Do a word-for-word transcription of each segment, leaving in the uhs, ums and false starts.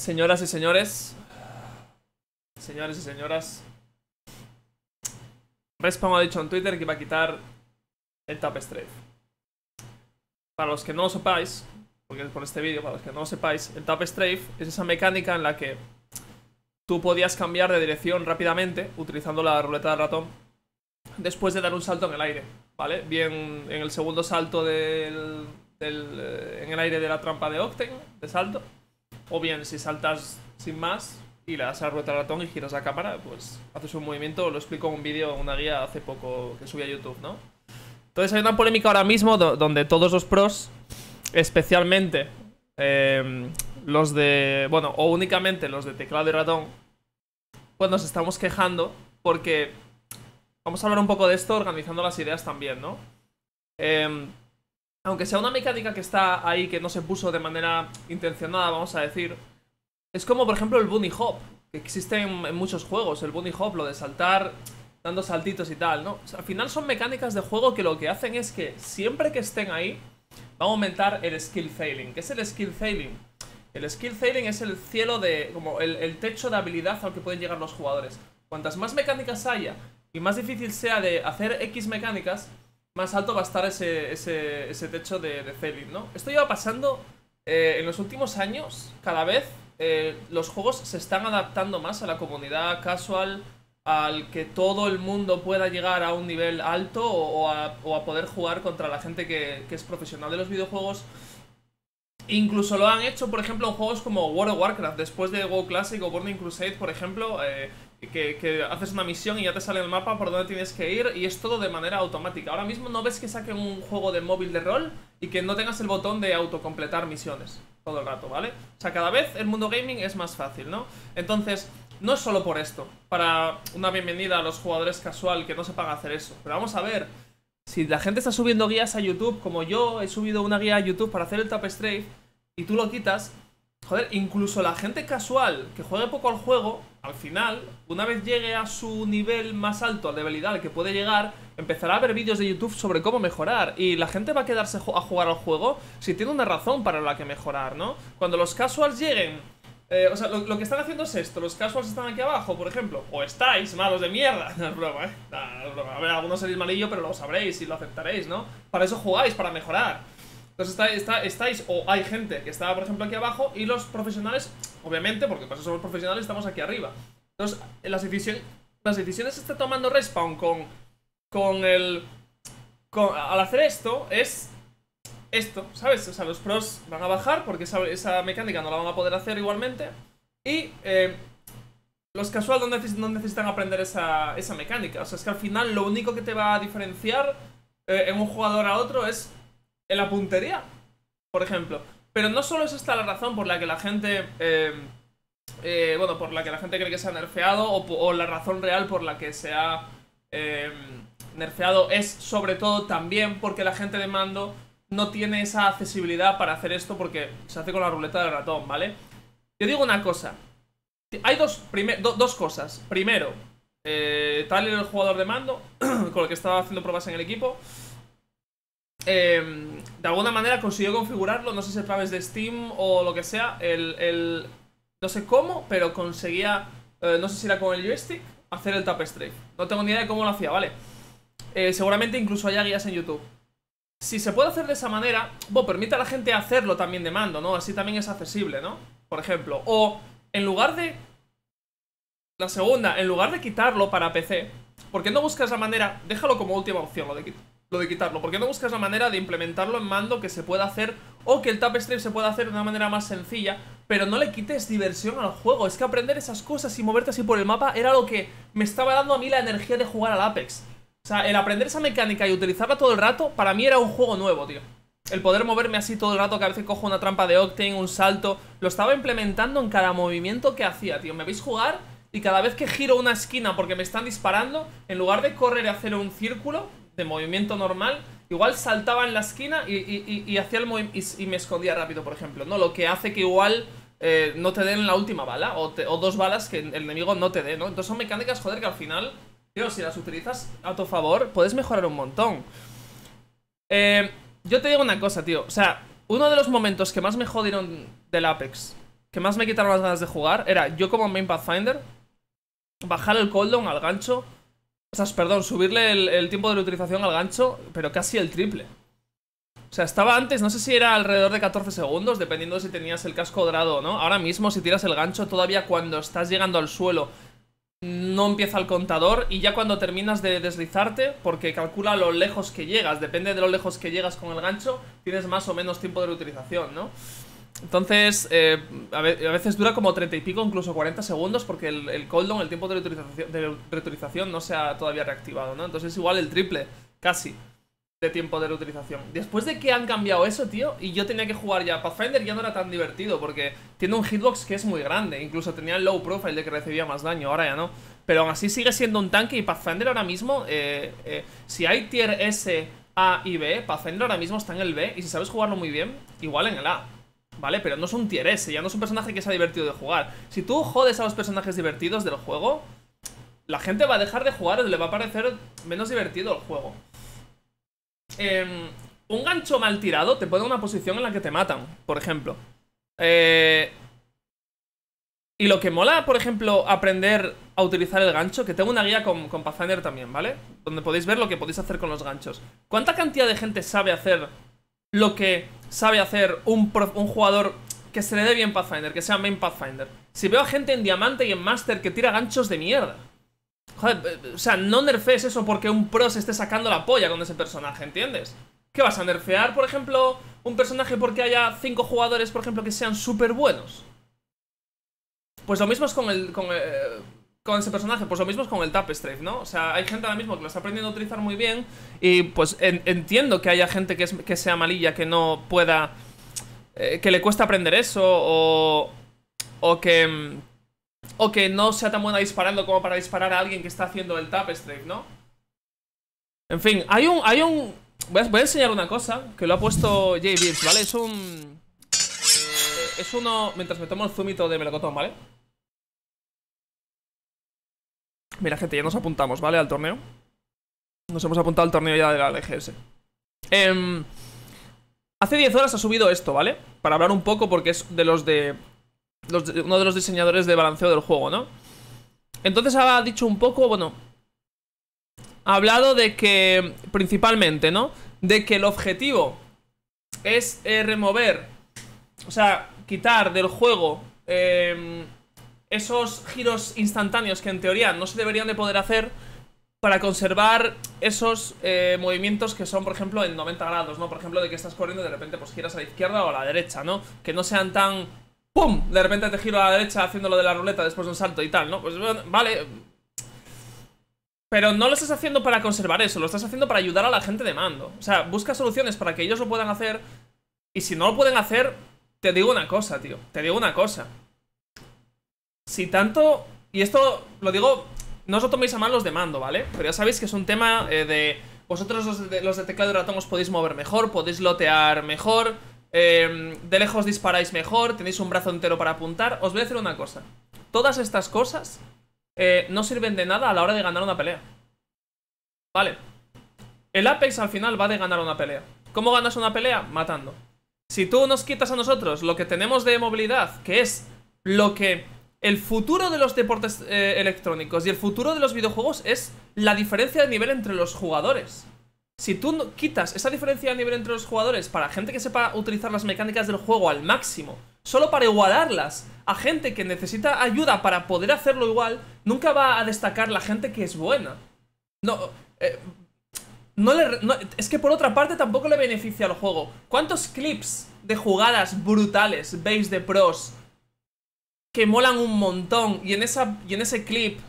Señoras y señores. Señores y señoras. Respawn ha dicho en Twitter que va a quitar el Tap Strafe. Para los que no lo sepáis, porque es por este vídeo, para los que no lo sepáis, el Tap Strafe es esa mecánica en la que tú podías cambiar de dirección rápidamente utilizando la ruleta del ratón después de dar un salto en el aire, ¿vale? Bien en el segundo salto del, del, en el aire de la trampa de Octane, de salto, o bien si saltas sin más y le das a la ruleta del ratón y giras la cámara, pues haces un movimiento. Lo explico en un vídeo, en una guía hace poco que subí a YouTube, ¿no? Entonces hay una polémica ahora mismo donde todos los pros, especialmente eh, los de, bueno, o únicamente los de teclado y ratón, pues nos estamos quejando porque vamos a hablar un poco de esto organizando las ideas también, ¿no? Eh, aunque sea una mecánica que está ahí, que no se puso de manera intencionada, vamos a decir, es como por ejemplo el bunny hop, que existe en, en muchos juegos, el bunny hop, lo de saltar dando saltitos y tal, ¿no? O sea, al final son mecánicas de juego que lo que hacen es que siempre que estén ahí va a aumentar el skill ceiling. ¿Qué es el skill ceiling? El skill ceiling es el cielo de, como el, el techo de habilidad al que pueden llegar los jugadores. Cuantas más mecánicas haya y más difícil sea de hacer X mecánicas, más alto va a estar ese, ese, ese techo de, de ceiling, ¿no? Esto lleva pasando eh, en los últimos años. Cada vez eh, los juegos se están adaptando más a la comunidad casual, al que todo el mundo pueda llegar a un nivel alto o, o, a, o a poder jugar contra la gente que, que es profesional de los videojuegos. Incluso lo han hecho, por ejemplo, en juegos como World of Warcraft, después de WoW Classic o Burning Crusade, por ejemplo, eh, que, que haces una misión y ya te sale el mapa por donde tienes que ir, y es todo de manera automática. Ahora mismo no ves que saquen un juego de móvil de rol y que no tengas el botón de autocompletar misiones todo el rato, ¿vale? O sea, cada vez el mundo gaming es más fácil, ¿no? Entonces, no es solo por esto, para una bienvenida a los jugadores casual que no sepan hacer eso, pero vamos a ver. Si la gente está subiendo guías a YouTube, como yo he subido una guía a YouTube para hacer el Tap Strafe, y tú lo quitas, joder, incluso la gente casual que juegue poco al juego, al final, una vez llegue a su nivel más alto, al de habilidad al que puede llegar, empezará a ver vídeos de YouTube sobre cómo mejorar, y la gente va a quedarse a jugar al juego si tiene una razón para la que mejorar, ¿no? Cuando los casuals lleguen, eh, o sea, lo, lo que están haciendo es esto, los casuals están aquí abajo, por ejemplo, o estáis malos de mierda, no es broma, ¿eh? No, no es broma. A ver, algunos seréis malillo, pero lo sabréis y lo aceptaréis, ¿no? Para eso jugáis, para mejorar. Entonces está, está, estáis, o hay gente que está, por ejemplo, aquí abajo, y los profesionales, obviamente, porque por eso somos profesionales, estamos aquí arriba. Entonces, las decisiones, las decisiones que está tomando Respawn con, con el... Con, al hacer esto, es... Esto, ¿sabes? O sea, los pros van a bajar porque esa, esa mecánica no la van a poder hacer igualmente. Y eh, los casual no, neces no necesitan aprender esa, esa mecánica. O sea, es que al final lo único que te va a diferenciar eh, en un jugador a otro es en la puntería, por ejemplo. Pero no solo es esta la razón por la que la gente... Eh, eh, bueno, por la que la gente cree que se ha nerfeado, o, o la razón real por la que se ha eh, nerfeado es sobre todo también porque la gente de mando no tiene esa accesibilidad para hacer esto porque se hace con la ruleta del ratón, ¿vale? Yo digo una cosa. Hay dos, do, dos cosas. Primero, eh, tal era el jugador de mando con el que estaba haciendo pruebas en el equipo. Eh, de alguna manera consiguió configurarlo, no sé si a través de Steam o lo que sea. El, el, no sé cómo, pero conseguía, eh, no sé si era con el joystick, hacer el Tap Strafe. No tengo ni idea de cómo lo hacía, ¿vale? Eh, seguramente incluso haya guías en YouTube. Si se puede hacer de esa manera, bueno, permite a la gente hacerlo también de mando, ¿no? Así también es accesible, ¿no? Por ejemplo, o en lugar de... La segunda, en lugar de quitarlo para P C, ¿por qué no buscas la manera... Déjalo como última opción lo de, lo de quitarlo. ¿Por qué no buscas la manera de implementarlo en mando que se pueda hacer, o que el Tap Strafe se pueda hacer de una manera más sencilla, pero no le quites diversión al juego? Es que aprender esas cosas y moverte así por el mapa era lo que me estaba dando a mí la energía de jugar al Apex. O sea, el aprender esa mecánica y utilizarla todo el rato, para mí era un juego nuevo, tío. El poder moverme así todo el rato, que a veces cojo una trampa de Octane, un salto, lo estaba implementando en cada movimiento que hacía, tío. Me veis jugar y cada vez que giro una esquina porque me están disparando, en lugar de correr y hacer un círculo de movimiento normal, igual saltaba en la esquina y, y, y, y hacía el movimiento y, y me escondía rápido, por ejemplo, ¿no? Lo que hace que igual... Eh, no te den la última bala, o, te, o dos balas que el enemigo no te dé, ¿no? Entonces son mecánicas, joder, que al final... Tío, si las utilizas a tu favor, puedes mejorar un montón. Eh, yo te digo una cosa, tío. O sea, uno de los momentos que más me jodieron del Apex que más me quitaron las ganas de jugar era yo como main Pathfinder, bajar el cooldown al gancho, o sea, perdón, subirle el, el tiempo de reutilización al gancho, pero casi el triple. O sea, estaba antes, no sé si era alrededor de catorce segundos, dependiendo de si tenías el casco dorado o no. Ahora mismo, si tiras el gancho, todavía cuando estás llegando al suelo no empieza el contador, y ya cuando terminas de deslizarte, porque calcula lo lejos que llegas, depende de lo lejos que llegas con el gancho, tienes más o menos tiempo de reutilización, ¿no? Entonces, eh, a veces dura como treinta y pico, incluso cuarenta segundos, porque el, el cooldown, el tiempo de reutilización, de reutilización no se ha todavía reactivado, ¿no? Entonces es igual el triple, casi, de tiempo de reutilización. Después de que han cambiado eso, tío, y yo tenía que jugar ya Pathfinder, ya no era tan divertido, porque tiene un hitbox que es muy grande, incluso tenía el low profile de que recibía más daño, ahora ya no. Pero aún así sigue siendo un tanque, y Pathfinder ahora mismo, eh, eh, si hay tier S, A y B, Pathfinder ahora mismo está en el B, y si sabes jugarlo muy bien, igual en el A. ¿Vale? Pero no es un tier S, ya no es un personaje que sea divertido de jugar. Si tú jodes a los personajes divertidos del juego, la gente va a dejar de jugar o le va a parecer menos divertido el juego. Eh, un gancho mal tirado te pone en una posición en la que te matan, por ejemplo. Eh, y lo que mola, por ejemplo, aprender a utilizar el gancho, que tengo una guía con, con Pathfinder también, ¿vale? Donde podéis ver lo que podéis hacer con los ganchos. ¿Cuánta cantidad de gente sabe hacer lo que sabe hacer un, prof, un jugador que se le dé bien Pathfinder, que sea main Pathfinder? Si veo a gente en Diamante y en Master que tira ganchos de mierda. Joder, o sea, no nerfees eso porque un pro se esté sacando la polla con ese personaje, ¿entiendes? ¿Qué vas a nerfear, por ejemplo, un personaje porque haya cinco jugadores, por ejemplo, que sean súper buenos? Pues lo mismo es con el... Con el Con ese personaje, pues lo mismo es con el Tap Strafe, ¿no? O sea, hay gente ahora mismo que lo está aprendiendo a utilizar muy bien. Y pues en, entiendo que haya gente que, es, que sea malilla, que no pueda... Eh, que le cuesta aprender eso, o... O que... O que no sea tan buena disparando como para disparar a alguien que está haciendo el Tap Strafe, ¿no? En fin, hay un... Hay un voy, a, voy a enseñar una cosa que lo ha puesto J-Beats, ¿vale? Es un... Es uno... Mientras me tomo el zumito de melocotón, ¿vale? Mira, gente, ya nos apuntamos, ¿vale? Al torneo. Nos hemos apuntado al torneo ya de la L G S. Eh, hace diez horas ha subido esto, ¿vale? Para hablar un poco, porque es de los de, los de... uno de los diseñadores de balanceo del juego, ¿no? Entonces ha dicho un poco, bueno... Ha hablado de que... Principalmente, ¿no? De que el objetivo es eh, remover... O sea, quitar del juego... Eh, esos giros instantáneos que en teoría no se deberían de poder hacer para conservar esos eh, movimientos que son, por ejemplo, en noventa grados, ¿no? Por ejemplo, de que estás corriendo y de repente pues giras a la izquierda o a la derecha, ¿no? Que no sean tan... ¡Pum! De repente te giro a la derecha haciendo lo de la ruleta después de un salto y tal, ¿no? Pues bueno, vale... Pero no lo estás haciendo para conservar eso, lo estás haciendo para ayudar a la gente de mando. O sea, busca soluciones para que ellos lo puedan hacer, y si no lo pueden hacer, te digo una cosa, tío, te digo una cosa... Si tanto, y esto lo digo, no os lo toméis a mal los de mando, ¿vale? Pero ya sabéis que es un tema eh, de... Vosotros los de, los de teclado y ratón os podéis mover mejor, podéis lotear mejor, eh, de lejos disparáis mejor, tenéis un brazo entero para apuntar. Os voy a decir una cosa, todas estas cosas eh, no sirven de nada a la hora de ganar una pelea. Vale, el Apex al final va de ganar una pelea. ¿Cómo ganas una pelea? Matando. Si tú nos quitas a nosotros lo que tenemos de movilidad, que es lo que... El futuro de los deportes eh, electrónicos y el futuro de los videojuegos es la diferencia de nivel entre los jugadores. Si tú no quitas esa diferencia de nivel entre los jugadores para gente que sepa utilizar las mecánicas del juego al máximo, solo para igualarlas a gente que necesita ayuda para poder hacerlo igual, nunca va a destacar la gente que es buena. No, eh, no le, no, es que por otra parte tampoco le beneficia al juego. ¿Cuántos clips de jugadas brutales veis de pros que molan un montón, y en, esa, y en ese clip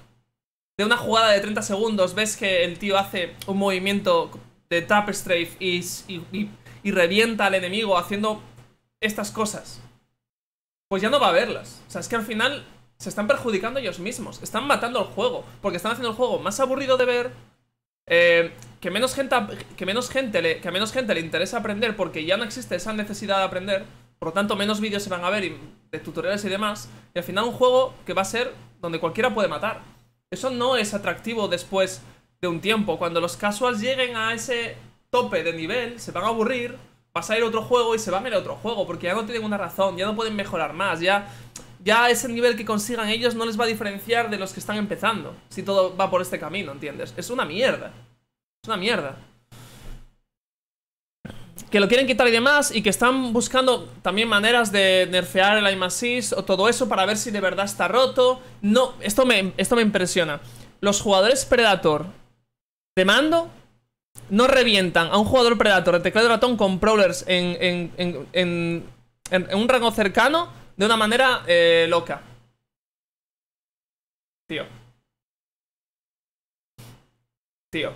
de una jugada de treinta segundos ves que el tío hace un movimiento de Tap Strafe y, y, y, y revienta al enemigo haciendo estas cosas? Pues ya no va a verlas. O sea, es que al final se están perjudicando ellos mismos, están matando al juego, porque están haciendo el juego más aburrido de ver, eh, que, menos gente, que, menos gente le, que a menos gente le interesa aprender, porque ya no existe esa necesidad de aprender. Por lo tanto, menos vídeos se van a ver y de tutoriales y demás. Y al final un juego que va a ser donde cualquiera puede matar. Eso no es atractivo después de un tiempo. Cuando los casuals lleguen a ese tope de nivel, se van a aburrir, vas a ir a otro juego y se van a ir a otro juego. Porque ya no tienen una razón, ya no pueden mejorar más. Ya ya ese nivel que consigan ellos no les va a diferenciar de los que están empezando, si todo va por este camino, ¿entiendes? Es una mierda. Es una mierda. Que lo quieren quitar y demás, y que están buscando también maneras de nerfear el aim assist o todo eso para ver si de verdad está roto. No, esto me, esto me impresiona. Los jugadores Predator de mando no revientan a un jugador Predator de teclado de ratón con Prowlers en, en, en, en, en, en un rango cercano de una manera eh, loca. Tío. Tío.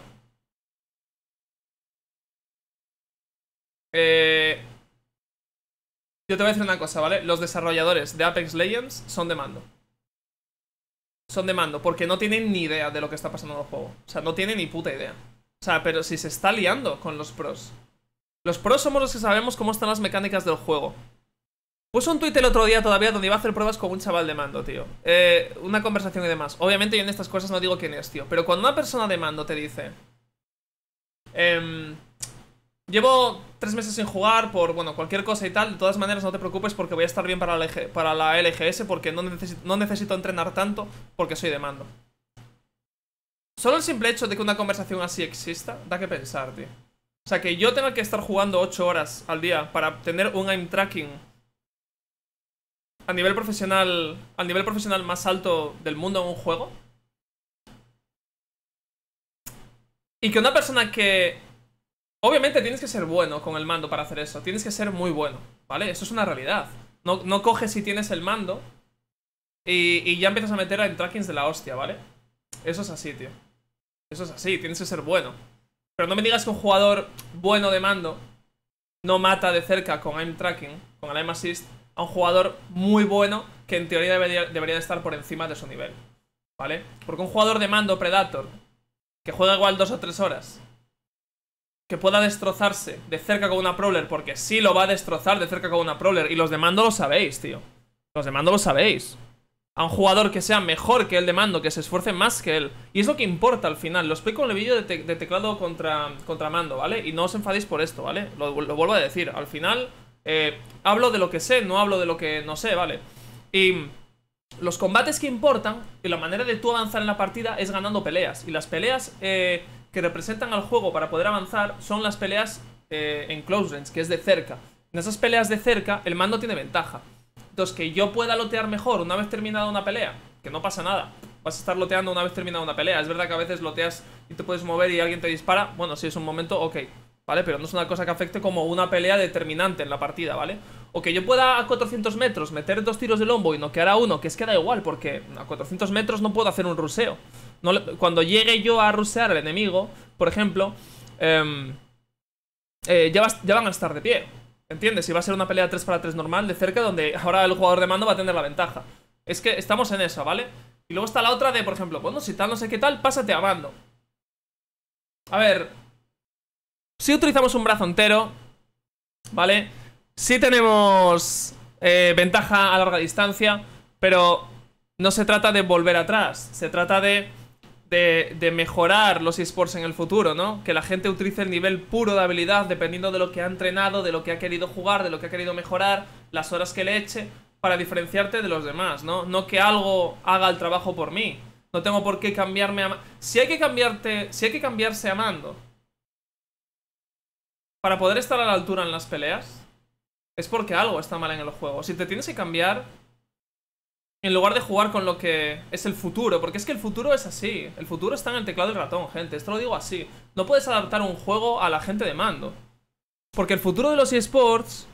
Eh, yo te voy a decir una cosa, ¿vale? Los desarrolladores de Apex Legends son de mando. Son de mando, porque no tienen ni idea de lo que está pasando en el juego. O sea, no tienen ni puta idea. O sea, pero si se está liando con los pros. Los pros somos los que sabemos cómo están las mecánicas del juego. Puse un tuit el otro día todavía donde iba a hacer pruebas con un chaval de mando, tío. Eh, una conversación y demás. Obviamente yo en estas cosas no digo quién es, tío. Pero cuando una persona de mando te dice... Eh, llevo tres meses sin jugar por, bueno, cualquier cosa y tal. De todas maneras, no te preocupes porque voy a estar bien para la, para la L G S, porque no necesito, no necesito entrenar tanto porque soy de mando. Solo el simple hecho de que una conversación así exista da que pensar, tío. O sea, que yo tenga que estar jugando ocho horas al día para tener un aim tracking a nivel profesional, al nivel profesional más alto del mundo en un juego. Y que una persona que... Obviamente tienes que ser bueno con el mando para hacer eso. Tienes que ser muy bueno, ¿vale? Eso es una realidad. No, no coges si tienes el mando y, y ya empiezas a meter en trackings de la hostia, ¿vale? Eso es así, tío. Eso es así, tienes que ser bueno. Pero no me digas que un jugador bueno de mando no mata de cerca con aim tracking, con el aim assist, a un jugador muy bueno que en teoría debería, debería estar por encima de su nivel, ¿vale? Porque un jugador de mando Predator que juega igual dos o tres horas, que pueda destrozarse de cerca con una Prowler, porque sí lo va a destrozar de cerca con una Prowler, y los de mando lo sabéis, tío. Los de mando lo sabéis. A un jugador que sea mejor que el de mando, que se esfuerce más que él. Y es lo que importa al final. Lo explico en el vídeo de, te de teclado contra, contra mando, ¿vale? Y no os enfadéis por esto, ¿vale? Lo, lo vuelvo a decir. Al final, eh, hablo de lo que sé, no hablo de lo que no sé, ¿vale? Y los combates que importan, y la manera de tú avanzar en la partida, es ganando peleas. Y las peleas... Eh, que representan al juego para poder avanzar son las peleas eh, en close range, que es de cerca. En esas peleas de cerca el mando tiene ventaja. Entonces, que yo pueda lotear mejor una vez terminada una pelea, que no pasa nada. Vas a estar loteando una vez terminada una pelea. Es verdad que a veces loteas y te puedes mover y alguien te dispara. Bueno, si es un momento, ok, ¿vale? Pero no es una cosa que afecte como una pelea determinante en la partida, ¿vale? O que yo pueda a cuatrocientos metros meter dos tiros de lombo y noquear a uno, que es que da igual, porque a cuatrocientos metros no puedo hacer un ruseo. No le, cuando llegue yo a rusear al enemigo, por ejemplo, eh, eh, ya, va, ya van a estar de pie, ¿entiendes? Y va a ser una pelea tres para tres normal, de cerca, donde ahora el jugador de mando va a tener la ventaja. Es que estamos en esa, ¿vale? Y luego está la otra de, por ejemplo, bueno, si tal no sé qué tal, pásate a mando. A ver, si utilizamos un brazo entero, ¿vale? Si tenemos eh, ventaja a larga distancia, pero no se trata de volver atrás, se trata de... De, de mejorar los esports en el futuro, ¿no? Que la gente utilice el nivel puro de habilidad dependiendo de lo que ha entrenado, de lo que ha querido jugar, de lo que ha querido mejorar, las horas que le eche, para diferenciarte de los demás, ¿no? No que algo haga el trabajo por mí. No tengo por qué cambiarme a... Si hay que cambiarte, si hay que cambiarse a mando para poder estar a la altura en las peleas, es porque algo está mal en el juego. Si te tienes que cambiar, en lugar de jugar con lo que es el futuro, porque es que el futuro es así. El futuro está en el teclado del ratón, gente. Esto lo digo así. No puedes adaptar un juego a la gente de mando, porque el futuro de los eSports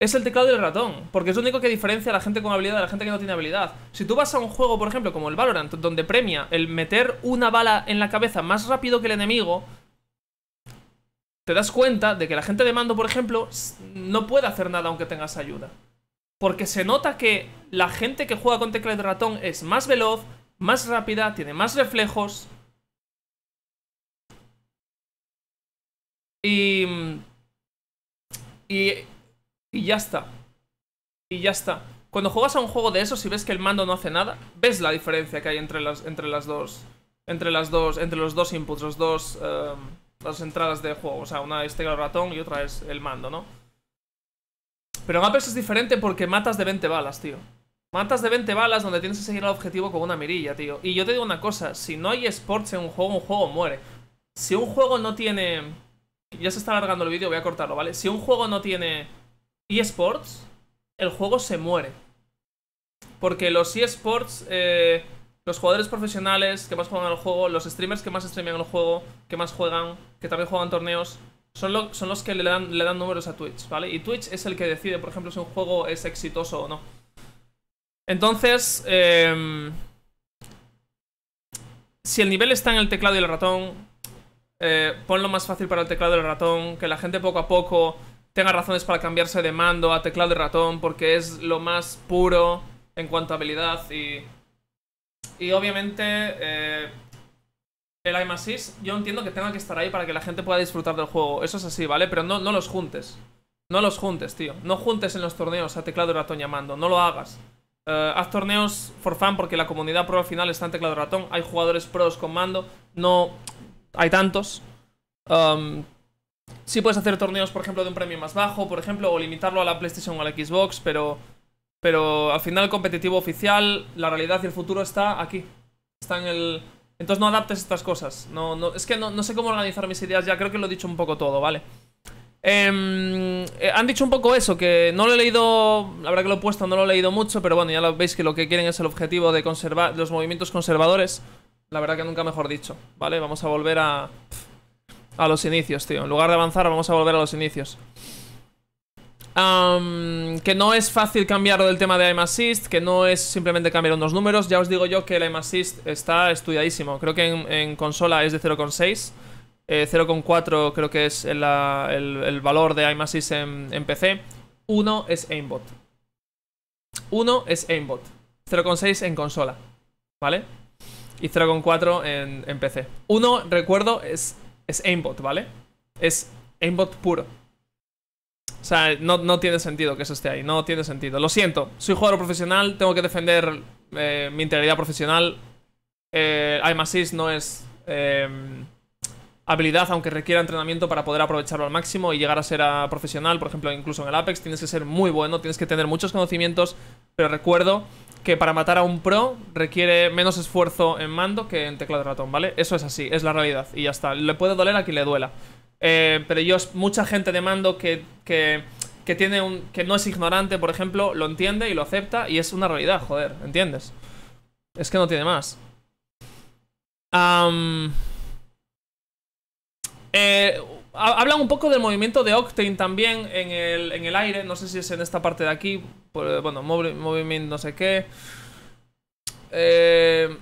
es el teclado del ratón, porque es lo único que diferencia a la gente con habilidad de la gente que no tiene habilidad. Si tú vas a un juego, por ejemplo, como el Valorant, donde premia el meter una bala en la cabeza más rápido que el enemigo, te das cuenta de que la gente de mando, por ejemplo, no puede hacer nada aunque tengas ayuda. Porque se nota que la gente que juega con tecla de ratón es más veloz, más rápida, tiene más reflejos. Y... Y... Y ya está. Y ya está. Cuando juegas a un juego de esos y ves que el mando no hace nada, ves la diferencia que hay entre las, entre las dos... Entre las dos... Entre los dos inputs, los dos... Um, las dos entradas de juego. O sea, una es tecla de ratón y otra es el mando, ¿no? Pero en Apex es diferente porque matas de veinte balas, tío. Mantas de veinte balas donde tienes que seguir al objetivo con una mirilla, tío. Y yo te digo una cosa, si no hay esports en un juego, un juego muere. Si un juego no tiene... Ya se está alargando el vídeo, voy a cortarlo, ¿vale? Si un juego no tiene eSports, el juego se muere. Porque los eSports, eh, los jugadores profesionales que más juegan al juego, los streamers que más streamean al juego, que más juegan, que también juegan torneos, son, lo, son los que le dan, le dan números a Twitch, ¿vale? Y Twitch es el que decide, por ejemplo, si un juego es exitoso o no. Entonces, eh, si el nivel está en el teclado y el ratón, eh, ponlo más fácil para el teclado y el ratón, que la gente poco a poco tenga razones para cambiarse de mando a teclado y ratón, porque es lo más puro en cuanto a habilidad y, y obviamente eh, el aim assist yo entiendo que tenga que estar ahí para que la gente pueda disfrutar del juego, eso es así, ¿vale? Pero no, no los juntes, no los juntes, tío, no juntes en los torneos a teclado y ratón y a mando, no lo hagas. Uh, haz torneos for fun porque la comunidad pro al final está en teclado ratón. Hay jugadores pros con mando, no hay tantos. Um, sí puedes hacer torneos, por ejemplo, de un premio más bajo, por ejemplo, o limitarlo a la PlayStation o a la Xbox, pero, pero al final el competitivo oficial, la realidad y el futuro está aquí. Está en el... Entonces no adaptes estas cosas. No, no, es que no, no sé cómo organizar mis ideas ya, creo que lo he dicho un poco todo, ¿vale? Eh, eh, han dicho un poco eso, que no lo he leído, la verdad que lo he puesto, no lo he leído mucho, pero bueno, ya lo veis que lo que quieren es el objetivo de conservar los movimientos conservadores, la verdad que nunca mejor dicho, ¿vale? Vamos a volver a, a los inicios, tío, en lugar de avanzar vamos a volver a los inicios. Um, que no es fácil cambiar del tema de aim assist, que no es simplemente cambiar unos números, ya os digo yo que el aim assist está estudiadísimo, creo que en, en consola es de cero coma seis. Eh, cero coma cuatro creo que es el, el, el valor de aim assist en, en P C. uno es aimbot. uno es aimbot. cero coma seis en consola, ¿vale? Y cero coma cuatro en, en P C. uno, recuerdo, es, es aimbot, ¿vale? Es aimbot puro. O sea, no, no tiene sentido que eso esté ahí. No tiene sentido. Lo siento, soy jugador profesional, tengo que defender eh, mi integridad profesional. Eh, aim assist no es... Eh, habilidad, aunque requiera entrenamiento para poder aprovecharlo al máximo y llegar a ser a profesional, por ejemplo, incluso en el Apex, tienes que ser muy bueno, tienes que tener muchos conocimientos, pero recuerdo que para matar a un pro requiere menos esfuerzo en mando que en teclado de ratón, ¿vale? Eso es así, es la realidad y ya está. Le puede doler a quien le duela. Eh, pero yo, mucha gente de mando que, que, que, tiene un, que no es ignorante, por ejemplo, lo entiende y lo acepta y es una realidad, joder, ¿entiendes? Es que no tiene más. Um... Eh, hablan un poco del movimiento de Octane también en el, en el aire. No sé si es en esta parte de aquí. Bueno, movimiento no sé qué. Eh,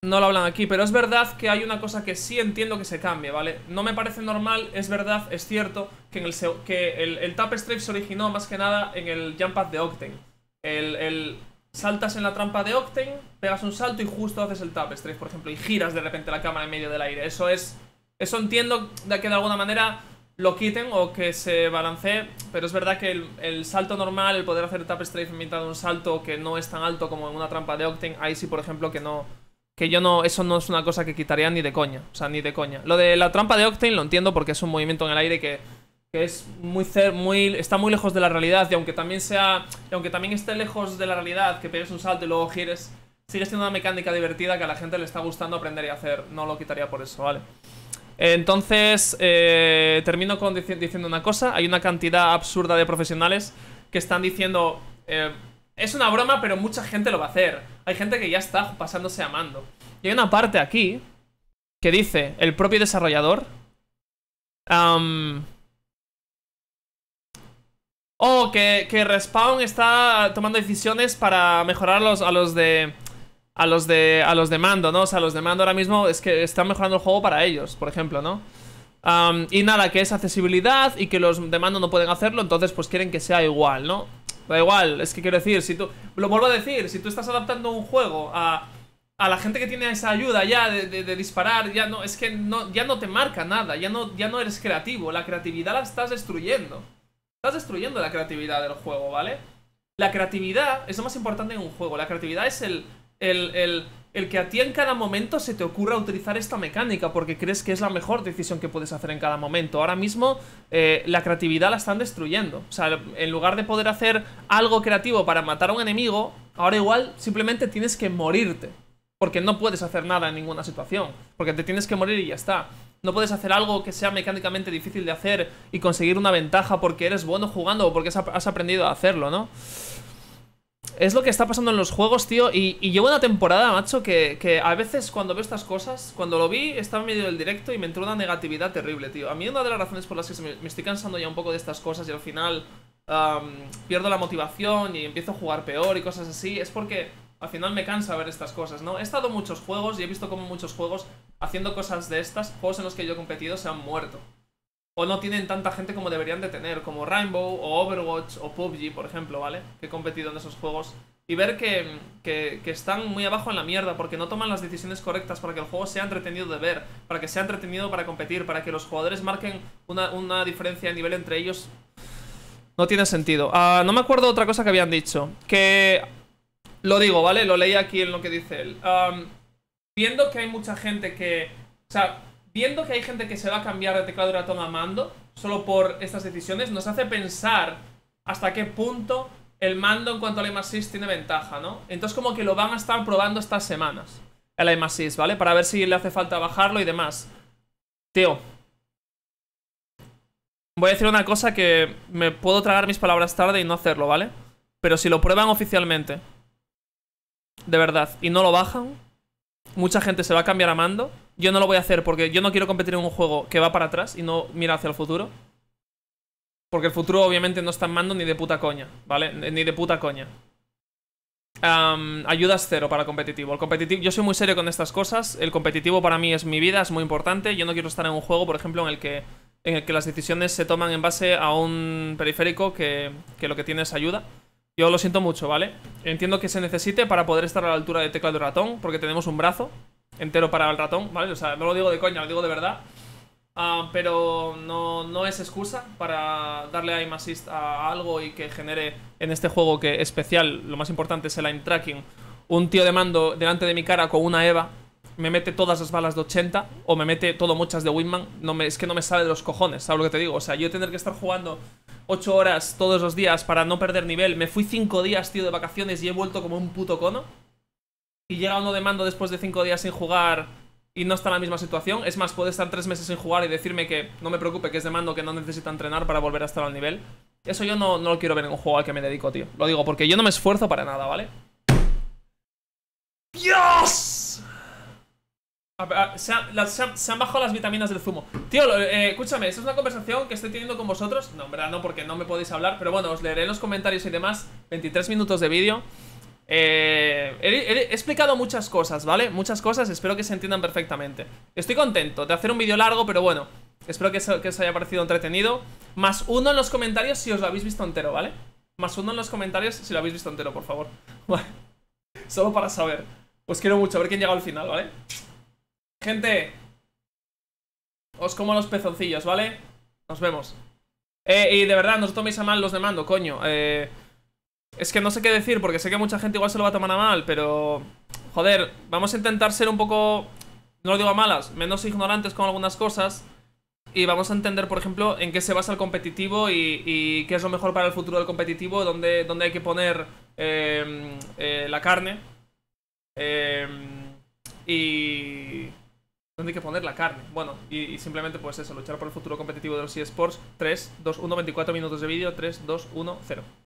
no lo hablan aquí, pero es verdad que hay una cosa que sí entiendo que se cambie, ¿vale? No me parece normal, es verdad, es cierto, que, en el, que el, el Tap Strafe se originó más que nada en el jump pad de Octane. El, el saltas en la trampa de Octane, pegas un salto y justo haces el Tap Strafe, por ejemplo, y giras de repente la cámara en medio del aire. Eso es... Eso entiendo que de alguna manera lo quiten o que se balancee, pero es verdad que el, el salto normal, el poder hacer Tap Strafe en mitad de un salto que no es tan alto como en una trampa de Octane, ahí sí, por ejemplo, que no... Que yo no... Eso no es una cosa que quitaría ni de coña, o sea, ni de coña. Lo de la trampa de Octane lo entiendo porque es un movimiento en el aire que, que es muy, muy... Está muy lejos de la realidad y aunque también sea... Y aunque también esté lejos de la realidad, que pegues un salto y luego gires, sigue siendo una mecánica divertida que a la gente le está gustando aprender y hacer. No lo quitaría por eso, ¿vale? Entonces, eh, termino con dic diciendo una cosa. Hay una cantidad absurda de profesionales que están diciendo eh, es una broma, pero mucha gente lo va a hacer. Hay gente que ya está pasándose a mando. Y hay una parte aquí que dice el propio desarrollador um, oh, que, que Respawn está tomando decisiones para mejorar los, a los de... A los, de, a los de mando, ¿no? O sea, los de mando ahora mismo es que están mejorando el juego para ellos, por ejemplo, ¿no? Um, y nada, que es accesibilidad y que los de mando no pueden hacerlo, entonces pues quieren que sea igual, ¿no? Da igual, es que quiero decir, si tú... Lo vuelvo a decir, si tú estás adaptando un juego a, a la gente que tiene esa ayuda ya de, de, de disparar, ya no, es que no, ya no te marca nada, ya no, ya no eres creativo, la creatividad la estás destruyendo. Estás destruyendo la creatividad del juego, ¿vale? La creatividad es lo más importante en un juego, la creatividad es el... el, el, el que a ti en cada momento se te ocurra utilizar esta mecánica porque crees que es la mejor decisión que puedes hacer en cada momento. Ahora mismo eh, la creatividad la están destruyendo. O sea, en lugar de poder hacer algo creativo para matar a un enemigo, ahora igual simplemente tienes que morirte. Porque no puedes hacer nada en ninguna situación. Porque te tienes que morir y ya está. No puedes hacer algo que sea mecánicamente difícil de hacer y conseguir una ventaja porque eres bueno jugando o porque has aprendido a hacerlo, ¿no? Es lo que está pasando en los juegos, tío. Y, y llevo una temporada, macho, que, que a veces cuando veo estas cosas... Cuando lo vi, estaba en medio del directo y me entró una negatividad terrible, tío. A mí una de las razones por las que me estoy cansando ya un poco de estas cosas y al final um, pierdo la motivación y empiezo a jugar peor y cosas así es porque... Al final me cansa ver estas cosas, ¿no? He estado en muchos juegos y he visto como muchos juegos haciendo cosas de estas, juegos en los que yo he competido, se han muerto. O no tienen tanta gente como deberían de tener, como Rainbow, o Overwatch, o P U B G, por ejemplo, ¿vale? Que he competido en esos juegos. Y ver que, que, que están muy abajo en la mierda porque no toman las decisiones correctas para que el juego sea entretenido de ver, para que sea entretenido para competir, para que los jugadores marquen una, una diferencia de nivel entre ellos. No tiene sentido. Uh, no me acuerdo otra cosa que habían dicho. Que... Lo digo, ¿vale? Lo leí aquí en lo que dice él. Um, viendo que hay mucha gente que... O sea, viendo que hay gente que se va a cambiar de teclado y ratón a mando solo por estas decisiones, nos hace pensar hasta qué punto el mando en cuanto al aim assist tiene ventaja, ¿no? Entonces como que lo van a estar probando estas semanas, el aim assist, ¿vale? Para ver si le hace falta bajarlo y demás. Tío, voy a decir una cosa que me puedo tragar mis palabras tarde y no hacerlo, ¿vale? Pero si lo prueban oficialmente... De verdad, y no lo bajan, mucha gente se va a cambiar a mando. Yo no lo voy a hacer porque yo no quiero competir en un juego que va para atrás y no mira hacia el futuro. Porque el futuro obviamente no está en mando ni de puta coña, ¿vale? Ni de puta coña. Um, ayudas cero para el competitivo. El competitivo, yo soy muy serio con estas cosas. El competitivo para mí es mi vida, es muy importante. Yo no quiero estar en un juego, por ejemplo, en el que, en el que las decisiones se toman en base a un periférico que, que lo que tiene es ayuda. Yo lo siento mucho, ¿vale? Entiendo que se necesite para poder estar a la altura de teclado y ratón, porque tenemos un brazo entero para el ratón, ¿vale? O sea, no lo digo de coña, lo digo de verdad. Uh, pero no, no es excusa para darle aim assist a algo y que genere en este juego que especial, lo más importante es el aim tracking. Un tío de mando delante de mi cara con una Eva me mete todas las balas de ochenta o me mete todo muchas de Windman. No me, es que no me sale de los cojones, ¿sabes lo que te digo? O sea, yo tener que estar jugando... ocho horas todos los días para no perder nivel. Me fui cinco días, tío, de vacaciones y he vuelto como un puto cono. Y llega uno de mando después de cinco días sin jugar y no está en la misma situación. Es más, puede estar tres meses sin jugar y decirme que no me preocupe, que es de mando, que no necesita entrenar para volver a estar al nivel. Eso yo no, no lo quiero ver en un juego al que me dedico, tío. Lo digo porque yo no me esfuerzo para nada, ¿vale? ¡Dios! Se han, las, se, han, se han bajado las vitaminas del zumo. Tío, eh, escúchame, esta es una conversación que estoy teniendo con vosotros. No, en verdad no, porque no me podéis hablar. Pero bueno, os leeré en los comentarios y demás. Veintitrés minutos de vídeo. eh, he, he, he explicado muchas cosas, ¿vale? Muchas cosas, espero que se entiendan perfectamente. Estoy contento de hacer un vídeo largo, pero bueno, espero que, so, que os haya parecido entretenido. Más uno en los comentarios si os lo habéis visto entero, ¿vale? Más uno en los comentarios si lo habéis visto entero, por favor. Vale. Solo para saber. Os quiero mucho, a ver quién llega al final, ¿vale? Gente, os como los pezoncillos, ¿vale? Nos vemos. Eh, y de verdad, no os toméis a mal los de mando, coño. Eh, es que no sé qué decir, porque sé que mucha gente igual se lo va a tomar a mal, pero... Joder, vamos a intentar ser un poco... No lo digo a malas, menos ignorantes con algunas cosas. Y vamos a entender, por ejemplo, en qué se basa el competitivo y, y qué es lo mejor para el futuro del competitivo, dónde, dónde hay que poner eh, eh, la carne. Eh, y... Donde hay que poner la carne. Bueno, y, y simplemente pues eso, luchar por el futuro competitivo de los eSports. tres, dos, uno, veinticuatro minutos de vídeo. tres, dos, uno, cero.